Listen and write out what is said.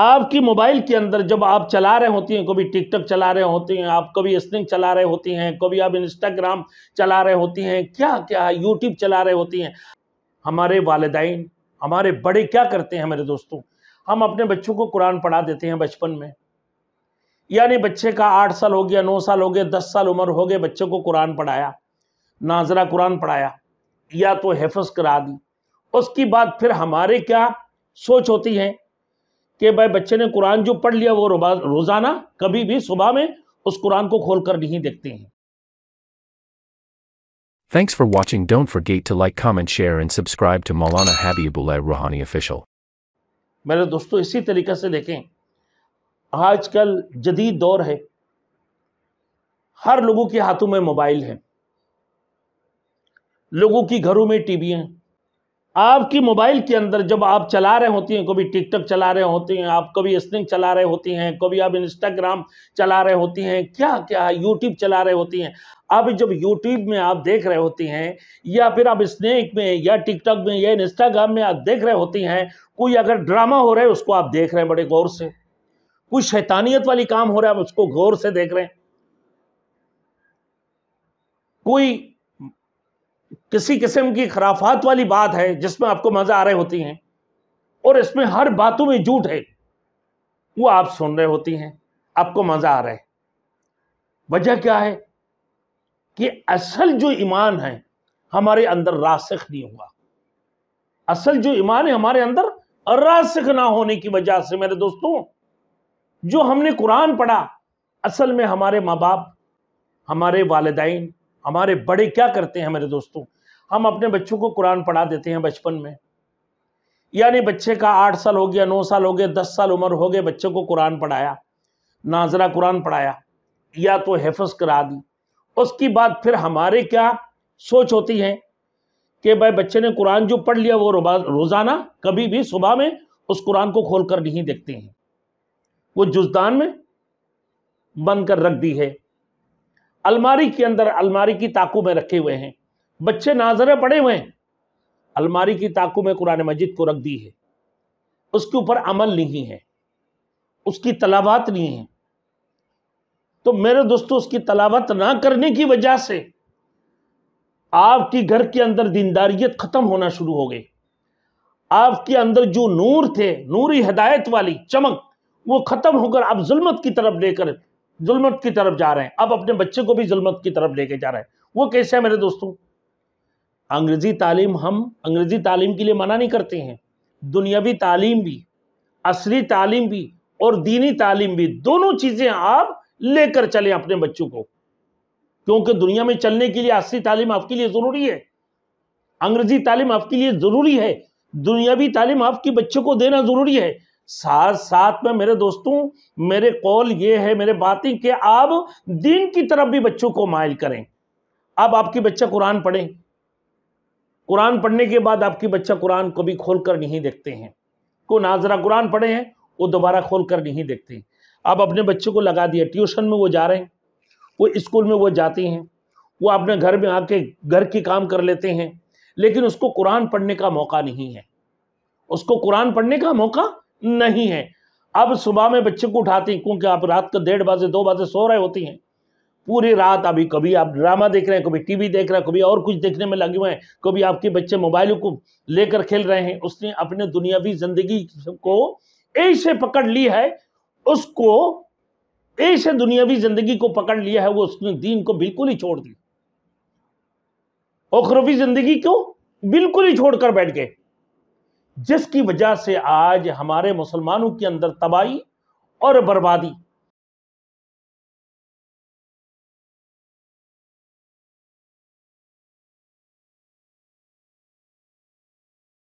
आपकी मोबाइल के अंदर जब आप चला रहे होती हैं, कभी टिकटॉक चला रहे होती हैं आप, कभी स्निंग चला रहे होती हैं, कभी आप इंस्टाग्राम चला रहे होती हैं, क्या क्या यूट्यूब चला रहे होती हैं। हमारे वालिदैन, हमारे बड़े क्या करते हैं मेरे दोस्तों, हम अपने बच्चों को कुरान पढ़ा देते हैं बचपन में। यानी बच्चे का 8 साल हो गया, 9 साल हो गया, 10 साल उम्र हो गए, बच्चों को कुरान पढ़ाया, नाजरा कुरान पढ़ाया या तो हिफ्ज़ करा दी। उसके बाद फिर हमारे क्या सोच होती है कि भाई बच्चे ने कुरान जो पढ़ लिया वो रोज़ाना कभी भी सुबह में उस कुरान को खोलकर नहीं देखते हैं। Thanks for watching. Don't forget to like, comment, share and subscribe to Maulana Habibullah Ruhani Official. मेरे दोस्तों इसी तरीके से देखें, आजकल जदीद दौर है, हर लोगों के हाथों में मोबाइल है, लोगों की घरों में टीवी है। आपकी मोबाइल के अंदर जब आप चला रहे होती हैं, कभी टिकटॉक चला रहे होते हैं आप, कभी स्निंग चला रहे होती हैं, कभी आप इंस्टाग्राम चला रहे होती हैं, क्या क्या यूट्यूब चला रहे होती हैं। आप जब यूट्यूब में आप देख रहे होती हैं या फिर आप स्नैक में या टिकटॉक में या इंस्टाग्राम में आप देख रहे होती हैं, कोई अगर ड्रामा हो रहा है उसको आप देख रहे हैं बड़े गौर से, कोई शैतानियत वाली काम हो रहा है आप उसको गौर से देख रहे हैं, कोई किसी किस्म की खराफात वाली बात है जिसमें आपको मजा आ रहे होती हैं, और इसमें हर बातों में झूठ है वो आप सुन रहे होती हैं, आपको मजा आ रहा है। वजह क्या है कि असल जो ईमान है हमारे अंदर रासिख नहीं हुआ। असल जो ईमान है हमारे अंदर रासिख ना होने की वजह से मेरे दोस्तों, जो हमने कुरान पढ़ा असल में हमारे माँ बाप, हमारे वालिदैन, हमारे बड़े क्या करते हैं मेरे दोस्तों, हम अपने बच्चों को कुरान पढ़ा देते हैं बचपन में। यानी बच्चे का 8 साल हो गया, 9 साल हो गए, 10 साल उम्र हो गए, बच्चों को कुरान पढ़ाया, नाजरा कुरान पढ़ाया या तो हिफ्ज़ करा दी। उसके बाद फिर हमारे क्या सोच होती है कि भाई बच्चे ने कुरान जो पढ़ लिया वो रोज़ाना कभी भी सुबह में उस कुरान को खोल कर नहीं देखते हैं, वो जुज़दान में बंद कर रख दी है, अलमारी के अंदर अलमारी की ताकू में रखे हुए हैं, बच्चे नाजरे पड़े हुए हैं, अलमारी की ताकू में कुरान मजीद को रख दी है, उसके ऊपर अमल नहीं है, उसकी तलावत नहीं है। तो मेरे दोस्तों उसकी तलावत ना करने की वजह से आपकी घर के अंदर दीनदारियत खत्म होना शुरू हो गई, आपके अंदर जो नूर थे, नूरी हिदायत वाली चमक, वो खत्म होकर आप जुल्मत की तरफ जा रहे हैं। अब अपने बच्चे को भी जुल्मत की तरफ लेके जा रहे हैं। वो कैसे है मेरे दोस्तों, अंग्रेजी तालीम, हम अंग्रेजी तालीम के लिए मना नहीं करते हैं, दुनियावी तालीम भी, असली तालीम भी और दीनी तालीम भी, दोनों चीज़ें आप लेकर चलें अपने बच्चों को, क्योंकि दुनिया में चलने के लिए असली तालीम आपके लिए ज़रूरी है, अंग्रेजी तालीम आपके लिए ज़रूरी है, दुनियावी तालीम आपके बच्चों को देना ज़रूरी है। साथ साथ में मेरे दोस्तों मेरे कॉल ये है, मेरे बातें कि आप दीन की तरफ भी बच्चों को माइल करें। अब आपके बच्चा कुरान पढ़े, कुरान पढ़ने के बाद आपके बच्चा कुरान को भी खोल कर नहीं देखते हैं, को नाजरा कुरान पढ़े हैं वो दोबारा खोल कर नहीं देखते हैं। आप अपने बच्चों को लगा दिया ट्यूशन में, वो जा रहे हैं, वो स्कूल में वो जाती हैं, वो अपने घर में आके घर के काम कर लेते हैं, लेकिन उसको कुरान पढ़ने का मौका नहीं है, उसको कुरान पढ़ने का मौका नहीं है। अब सुबह में बच्चे को उठाते हैं, क्योंकि आप रात को 1:30 बजे 2 बजे सो रहे होती हैं, पूरी रात अभी कभी आप ड्रामा देख रहे हैं, कभी टीवी देख रहे हैं, कभी और कुछ देखने में लगे हुए हैं, कभी आपके बच्चे मोबाइलों को लेकर खेल रहे हैं। उसने अपने दुनियावी जिंदगी को ऐसे पकड़ ली है, उसको ऐसे दुनियावी जिंदगी को पकड़ लिया है, वो उसने दीन को बिल्कुल ही छोड़ दिया, उखरवी जिंदगी को बिल्कुल ही छोड़कर बैठ गए, जिसकी वजह से आज हमारे मुसलमानों के अंदर तबाही और बर्बादी